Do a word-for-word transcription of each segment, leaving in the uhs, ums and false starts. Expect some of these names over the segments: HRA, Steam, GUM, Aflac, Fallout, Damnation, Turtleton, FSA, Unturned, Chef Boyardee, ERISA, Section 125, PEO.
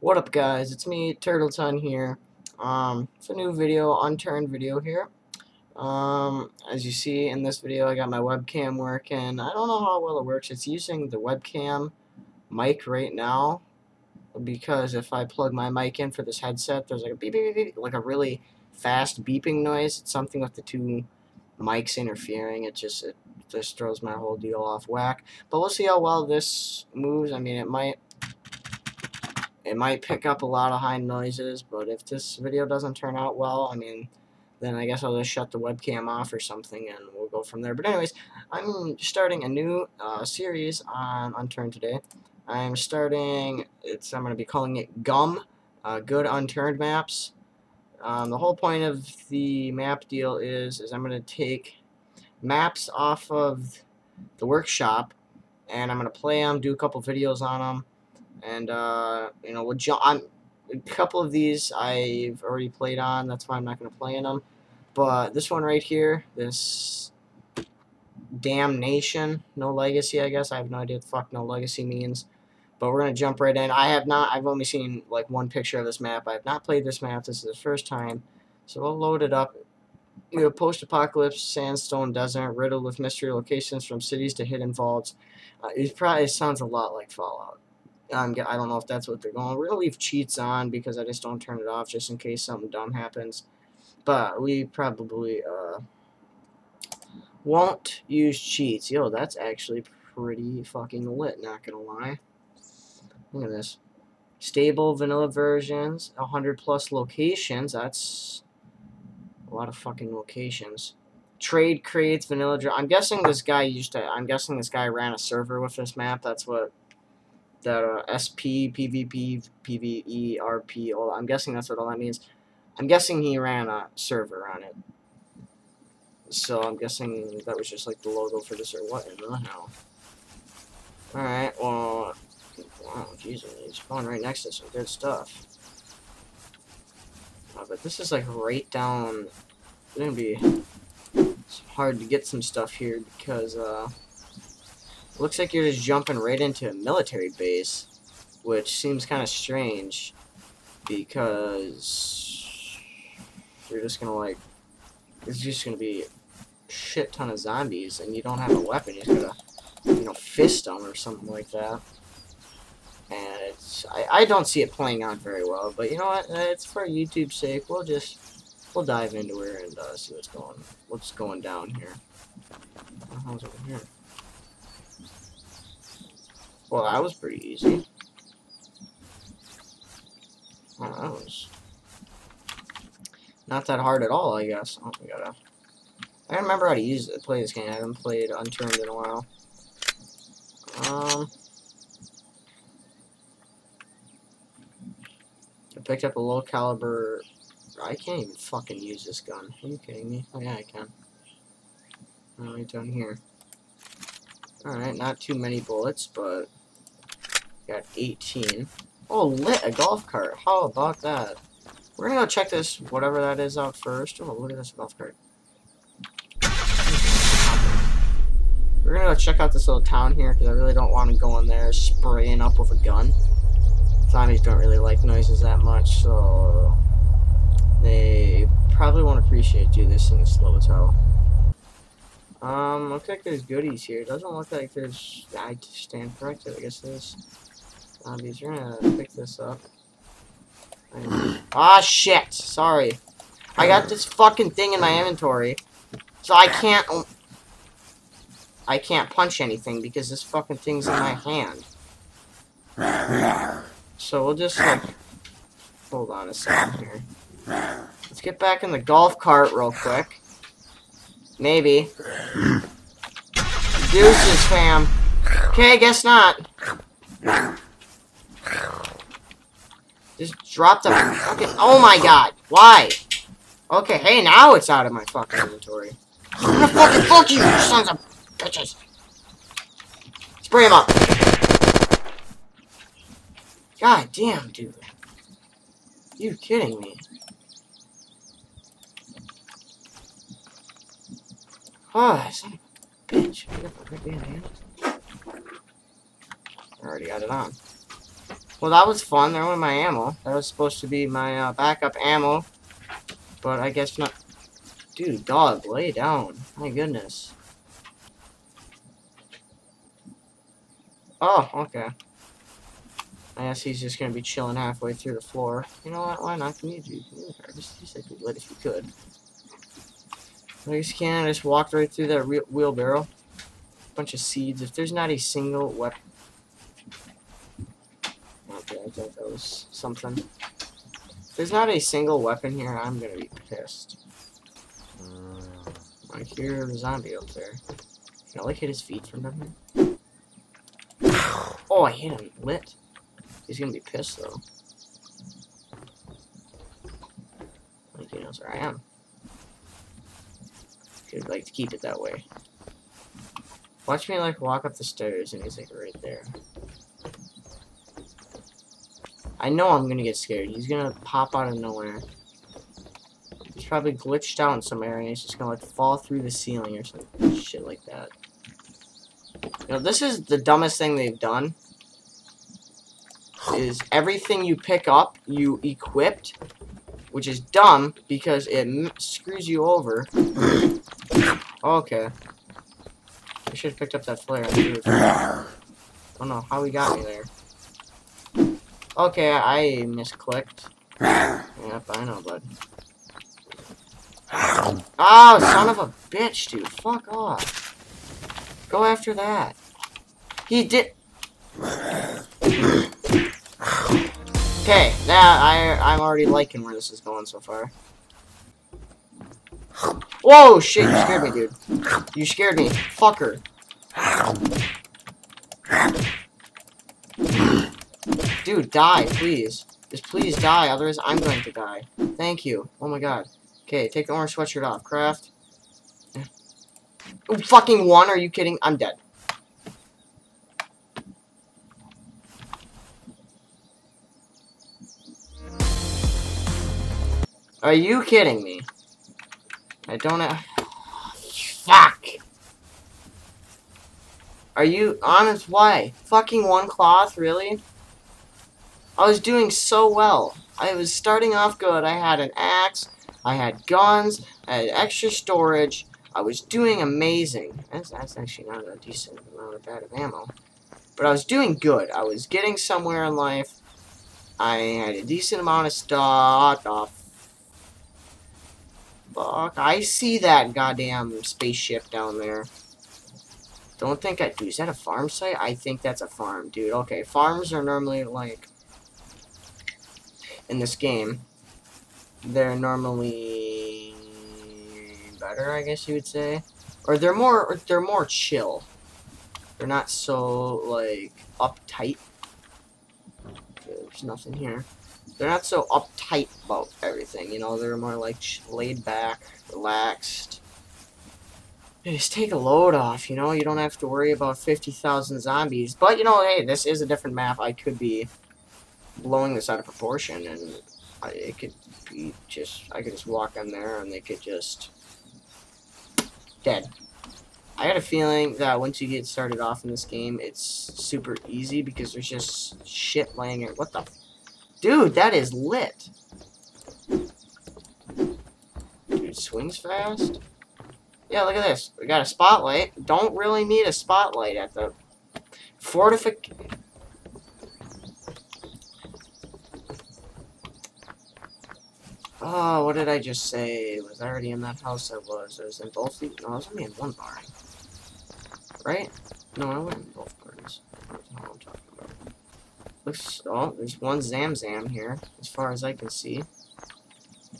What up, guys? It's me, Turtleton, here. Um, it's a new video, Unturned video here. Um, as you see in this video, I got my webcam working. I don't know how well it works. It's using the webcam mic right now, because if I plug my mic in for this headset, there's like a beep, beep, beep, like a really fast beeping noise. It's something with the two mics interfering. It just it just throws my whole deal off whack. But we'll see how well this moves. I mean, it might. It might pick up a lot of high noises, but if this video doesn't turn out well, I mean, then I guess I'll just shut the webcam off or something and we'll go from there. But anyways, I'm starting a new uh, series on Unturned today. I'm starting, it's I'm going to be calling it GUM, uh, Good Unturned Maps. Um, the whole point of the map deal is, is I'm going to take maps off of the workshop, and I'm going to play them, do a couple videos on them. And, uh, you know, we'll jump on a couple of these I've already played on, that's why I'm not going to play in them. But this one right here, this Damnation, No Legacy, I guess. I have no idea what the fuck No Legacy means. But we're going to jump right in. I have not, I've only seen, like, one picture of this map. I have not played this map. This is the first time. So we'll load it up. We have post-apocalypse, sandstone desert, riddled with mystery locations from cities to hidden vaults. Uh, it probably sounds a lot like Fallout. Um, I don't know if that's what they're going. We're going to leave cheats on because I just don't turn it off just in case something dumb happens. But we probably uh, won't use cheats. Yo, that's actually pretty fucking lit, not going to lie. Look at this. Stable vanilla versions, one hundred plus locations. That's a lot of fucking locations. Trade crates, vanilla... I'm guessing this guy used to... I'm guessing this guy ran a server with this map. That's what... that uh, S P, P V P, P V E, R P, all, I'm guessing that's what all that means. I'm guessing he ran a server on it. So I'm guessing that was just like the logo for this or what in the hell. Alright, well, wow, Jesus, he's spawned right next to some good stuff. Uh, but this is like right down, it's gonna be it's hard to get some stuff here because, uh, looks like you're just jumping right into a military base, which seems kind of strange, because you're just gonna like, there's just gonna be a shit ton of zombies, and you don't have a weapon. You just gotta, you know, fist them or something like that. And it's, I, I don't see it playing out very well, but you know what? It's for YouTube's sake. We'll just, we'll dive into it and uh, see what's going, what's going down here. What the hell's over here? Well, that was pretty easy. Well, that was not that hard at all, I guess. Oh, we gotta. I don't remember how to use it, play this game. I haven't played Unturned in a while. Um, I picked up a low caliber. I can't even fucking use this gun. Are you kidding me? Oh yeah, I can. Oh, right down here. Alright, not too many bullets, but got eighteen. Oh, lit, a golf cart. How about that? We're gonna go check this, whatever that is, out first. Oh, look at this golf cart. We're gonna go check out this little town here, because I really don't want to go in there spraying up with a gun. Zombies don't really like noises that much, so they probably won't appreciate you. This thing is slow as hell. Um, looks like there's goodies here. Doesn't look like there's... I stand corrected, I guess there's zombies. You're gonna pick this up. Ah, shit! Sorry. I got this fucking thing in my inventory. So I can't... I can't punch anything because this fucking thing's in my hand. So we'll just, like... Hold on a second here. Let's get back in the golf cart real quick. Maybe. Deuces, fam. Okay, guess not. Just drop the fucking... Oh my god. Why? Okay, hey, now it's out of my fucking inventory. I'm gonna fucking fuck you, you sons of bitches. Spray him up. God damn, dude. You kidding me? Oh, son of a bitch. I already got it on. Well, that was fun. There went my ammo. That was supposed to be my uh, backup ammo. But I guess not. Dude, dog, lay down. My goodness. Oh, okay. I guess he's just gonna be chilling halfway through the floor. You know what? Why not? Can you do that? Just, just like you would if you could. I just can't. I just walked right through that re wheelbarrow. Bunch of seeds. If there's not a single weapon. Okay, I thought that was something. If there's not a single weapon here, I'm gonna be pissed. I hear the zombie up there. Can I like hit his feet from down here? Oh, I hit him. Lit. He's gonna be pissed though. Like he knows where I am. He'd like to keep it that way. Watch me like walk up the stairs and he's like right there. I know I'm gonna get scared. He's gonna pop out of nowhere. He's probably glitched out in some area and he's just gonna like fall through the ceiling or some shit like that. You know, this is the dumbest thing they've done. Is everything you pick up, you equipped, which is dumb because it m screws you over. Okay. I should have picked up that flare. I don't know how he got me there. Okay, I misclicked. Yep, I know, bud. Oh, son of a bitch, dude. Fuck off. Go after that. He did... Okay, now I I'm already liking where this is going so far. Whoa, shit! You scared me, dude. You scared me, fucker. Dude, die, please. Just please die, otherwise I'm going to die. Thank you. Oh my god. Okay, take the orange sweatshirt off, Craft. Oh, fucking one? Are you kidding? I'm dead. Are you kidding me? I don't have... Fuck! Are you... Honest, why? Fucking one cloth, really? I was doing so well. I was starting off good. I had an axe. I had guns. I had extra storage. I was doing amazing. That's, that's actually not a decent amount of bad of ammo. But I was doing good. I was getting somewhere in life. I had a decent amount of stuff. Oh, fuck, I see that goddamn spaceship down there. Don't think I... Dude, is that a farm site? I think that's a farm, dude. Okay, farms are normally, like... In this game, they're normally... Better, I guess you would say. Or they're more... Or they're more chill. They're not so, like, uptight. There's nothing here. They're not so uptight about everything, you know, they're more like laid back, relaxed. Hey, just take a load off, you know, you don't have to worry about fifty thousand zombies. But, you know, hey, this is a different map. I could be blowing this out of proportion, and I, it could be just, I could just walk in there and they could just... Dead. I had a feeling that once you get started off in this game, it's super easy because there's just shit laying in. What the... Dude, that is lit. Dude, swings fast. Yeah, look at this. We got a spotlight. Don't really need a spotlight at the fortification. Oh, what did I just say? It was already in that house. I was. I was in both. No, I was only in one bar. Right? No, I wasn't in both parties. I don't know what I'm talking about. Oh, there's one Zam Zam here, as far as I can see.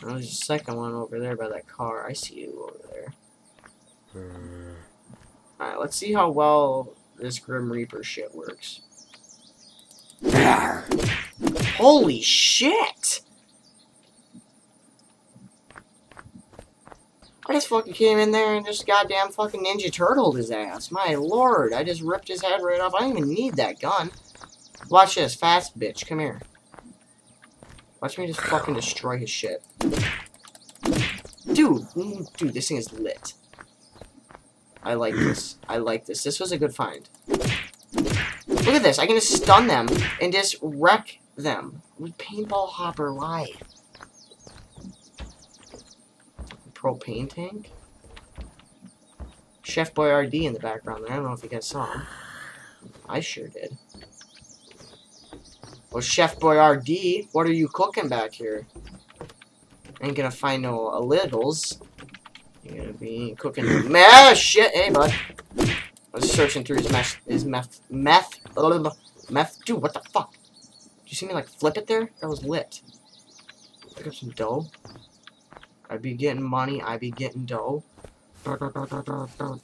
Oh, there's a second one over there by that car. I see you over there. Mm. Alright, let's see how well this Grim Reaper shit works. Holy shit! I just fucking came in there and just goddamn fucking Ninja Turtled his ass. My lord, I just ripped his head right off. I don't even need that gun. Watch this, fast bitch, come here. Watch me just fucking destroy his shit. Dude, dude, this thing is lit. I like this. I like this. This was a good find. Look at this. I can just stun them and just wreck them with paintball hopper. Why? Propane tank. Chef Boyardee in the background there. I don't know if you guys saw him. I sure did. Well, Chef Boyardee, what are you cooking back here? Ain't gonna find no uh, littles. You're gonna be cooking your meth. Shit, hey bud. I was searching through his meth. His meth. Meth. Blah, blah, meth. Dude, what the fuck? Did you see me like flip it there? That was lit. Pick up some dough. I be getting money. I be getting dough. The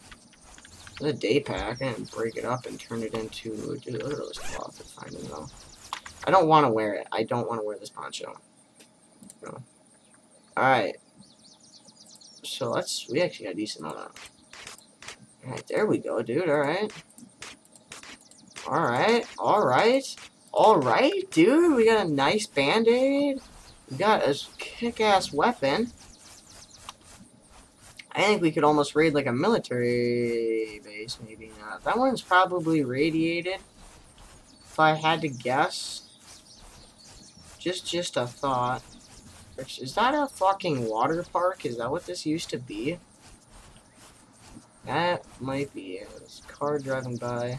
day pack. I didn't break it up and turn it into. Dude, look at those cloth. I don't know. I don't want to wear it. I don't want to wear this poncho. No. Alright. So let's. We actually got a decent amount of. Alright, there we go, dude. Alright. Alright. Alright. Alright, dude. We got a nice band aid. We got a kick ass weapon. I think we could almost raid like a military base, maybe not. That one's probably radiated, if I had to guess. Just just a thought. Is that a fucking water park? Is that what this used to be? That might be it. There's a car driving by.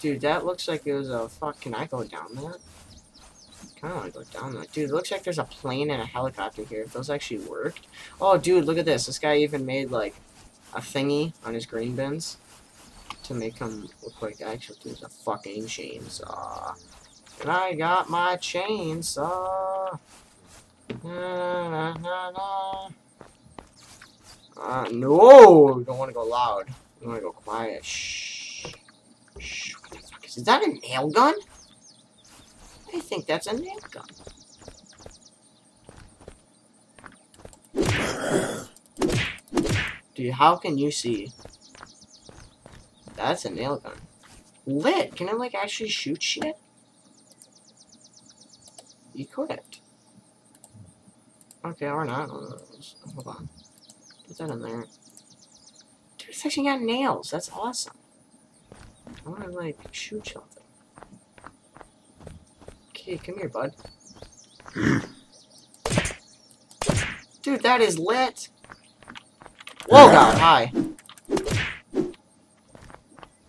Dude, that looks like it was a fuck. Can I go down that? I kinda wanna go down that. Dude, it looks like there's a plane and a helicopter here. If those actually worked. Oh dude, look at this. This guy even made like a thingy on his green bins to make him look like actually there's a fucking chainsaw. And I got my chainsaw. Na, na, na, na. Uh, no, we don't wanna go loud. We wanna go quiet. Shh. Shh. What the fuck is that? Is that a nail gun? I think that's a nail gun. Dude, how can you see? That's a nail gun. Lit! Can I, like, actually shoot shit? You couldn't. Okay, or not. Hold on. Put that in there. Dude, it's actually got nails. That's awesome. I want to, like, shoot something. Hey, come here, bud. Dude, that is lit. Whoa, God, hi.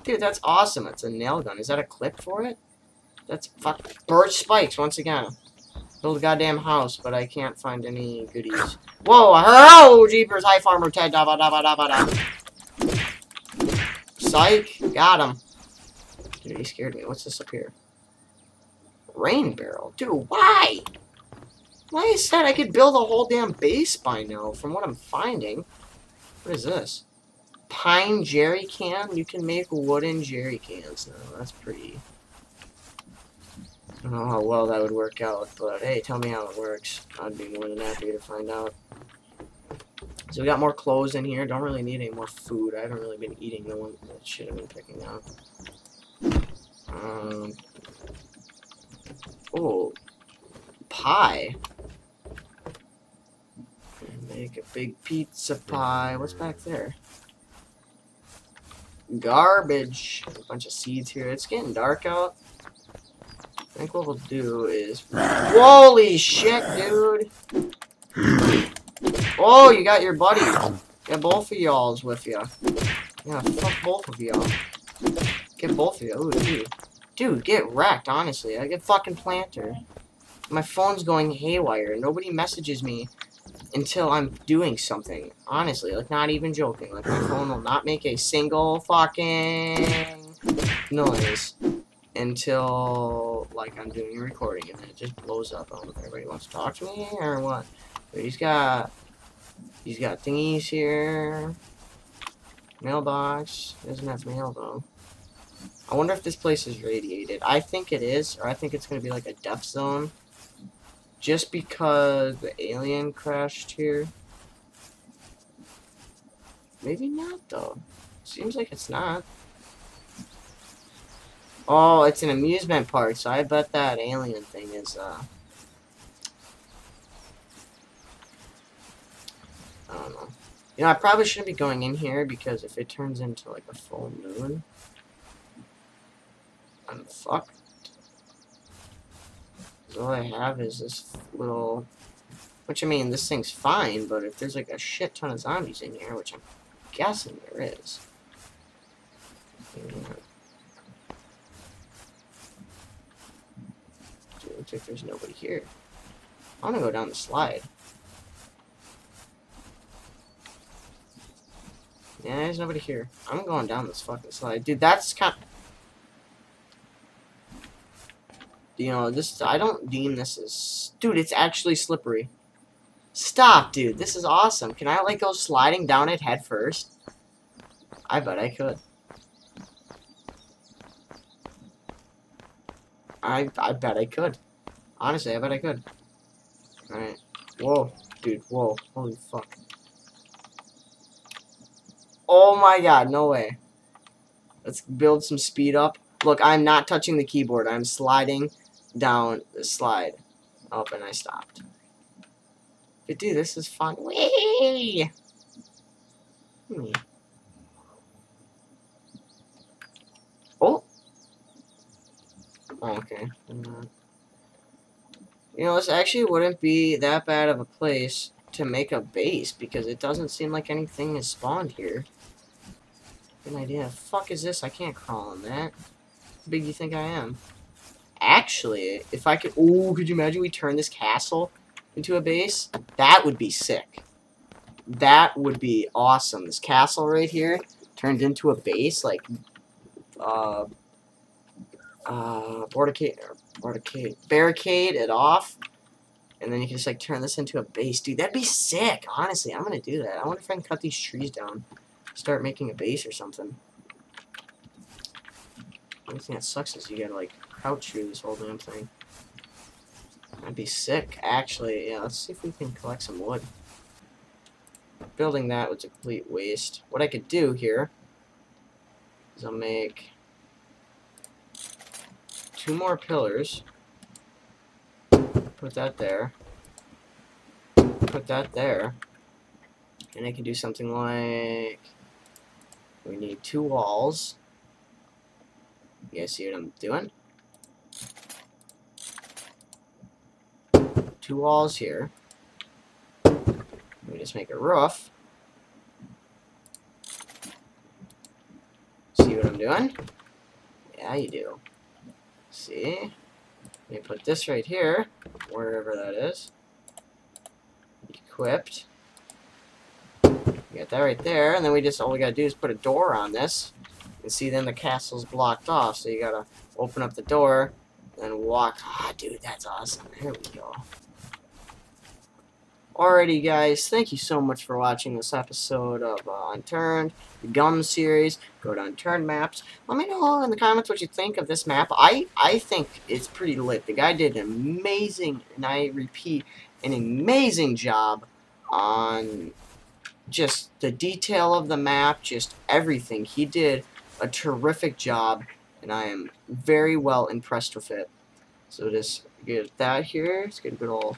Dude, that's awesome. It's a nail gun. Is that a clip for it? That's fuck. Birch spikes, once again. Build a goddamn house, but I can't find any goodies. Whoa, hello, jeepers. Hi, Farmer Ted. Da, ba, da, ba, da, ba, da. Psych. Got him. Dude, he scared me. What's this up here? Rain barrel. Dude, why? Why is that? I could build a whole damn base by now from what I'm finding. What is this? Pine jerry can? You can make wooden jerry cans now. That's pretty... I don't know how well that would work out, but hey, tell me how it works. I'd be more than happy to find out. So we got more clothes in here. Don't really need any more food. I haven't really been eating the one that shit I've been picking up. Um... Oh, pie. Make a big pizza pie. What's back there? Garbage. A bunch of seeds here. It's getting dark out. I think what we'll do is... Holy shit, dude! Oh, you got your buddy. Get both of y'all's with ya. Yeah, fuck both of y'all. Get both of ya. Ooh, dude. Dude, get wrecked, honestly. I get fucking planter. My phone's going haywire. Nobody messages me until I'm doing something. Honestly, like, not even joking. Like, my phone will not make a single fucking noise until, like, I'm doing a recording. And then it just blows up. I don't know if everybody wants to talk to me or what. But he's got... He's got thingies here. Mailbox. He doesn't have mail, though. I wonder if this place is radiated. I think it is, or I think it's going to be like a death zone. Just because the alien crashed here. Maybe not, though. Seems like it's not. Oh, it's an amusement park, so I bet that alien thing is, uh... I don't know. You know, I probably shouldn't be going in here, because if it turns into, like, a full moon... I'm fucked. All I have is this little... Which, I mean, this thing's fine, but if there's, like, a shit ton of zombies in here, which I'm guessing there is... Dude, it looks like there's nobody here. I want to go down the slide. Yeah, there's nobody here. I'm going down this fucking slide. Dude, that's kind of... You know, this, I don't deem this as... Dude, it's actually slippery. Stop, dude. This is awesome. Can I, like, go sliding down it head first? I bet I could. I, I bet I could. Honestly, I bet I could. Alright. Whoa. Dude, whoa. Holy fuck. Oh my god, no way. Let's build some speed up. Look, I'm not touching the keyboard. I'm sliding down the slide. Oh, and I stopped. But dude, this is fun. Whee! Hmm. Oh. Oh, okay. You know, this actually wouldn't be that bad of a place to make a base, because it doesn't seem like anything is spawned here. Good idea. The fuck is this? I can't crawl on that. How big do you think I am? Actually, if I could... Ooh, could you imagine we turn this castle into a base? That would be sick. That would be awesome. This castle right here turned into a base, like... Uh... Uh... Barricade... Barricade... Barricade it off. And then you can just, like, turn this into a base. Dude, that'd be sick! Honestly, I'm gonna do that. I wonder if I can cut these trees down. Start making a base or something. The only thing that sucks is you gotta, like, crouch through this whole damn thing. That'd be sick, actually. Yeah, let's see if we can collect some wood. Building that was a complete waste. What I could do here is I'll make two more pillars. Put that there. Put that there. And I can do something like... We need two walls. You guys see what I'm doing? Two walls here. Let me just make a roof. See what I'm doing? Yeah, you do. See? Let me put this right here, wherever that is. Equipped. We got that right there, and then we just all we gotta do is put a door on this. And see, then the castle's blocked off, so you gotta open up the door and walk. Ah, dude, that's awesome. Here we go. Alrighty, guys, thank you so much for watching this episode of uh, Unturned, the GUM series. Go to Unturned Maps. Let me know in the comments what you think of this map. I, I think it's pretty lit. The guy did an amazing, and I repeat, an amazing job on just the detail of the map, just everything. He did a terrific job, and I am very well impressed with it. So just get that here. Let's get a good old...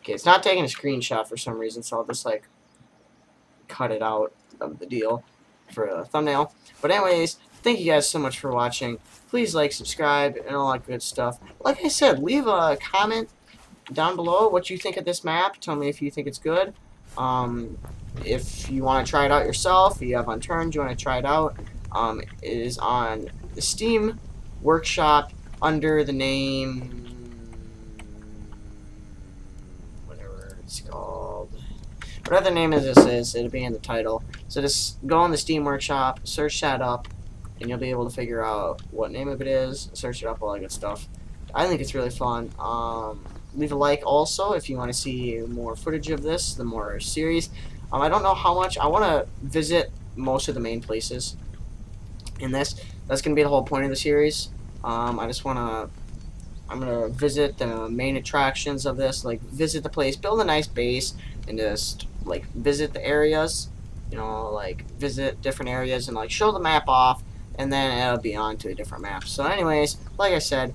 Okay, it's not taking a screenshot for some reason, so I'll just, like, cut it out of the deal for a thumbnail. But anyways, thank you guys so much for watching. Please like, subscribe, and all that good stuff. Like I said, leave a comment down below what you think of this map. Tell me if you think it's good. Um, if you want to try it out yourself, if you have Unturned, you want to try it out, um, it is on the Steam Workshop under the name... It's called whatever the name is this is, it'll be in the title. So just go on the Steam Workshop, search that up, and you'll be able to figure out what name of it is, search it up, all that good stuff. I think it's really fun. Um, leave a like also if you want to see more footage of this, the more series. Um, I don't know how much. I want to visit most of the main places in this. That's going to be the whole point of the series. Um, I just want to... I'm going to visit the main attractions of this, like, visit the place, build a nice base, and just, like, visit the areas, you know, like, visit different areas and, like, show the map off, and then it'll be on to a different map. So anyways, like I said,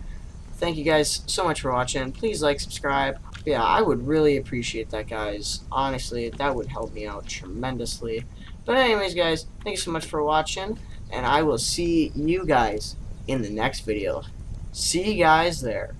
thank you guys so much for watching. Please like, subscribe. But yeah, I would really appreciate that, guys. Honestly, that would help me out tremendously. But anyways, guys, thanks so much for watching, and I will see you guys in the next video. See you guys there.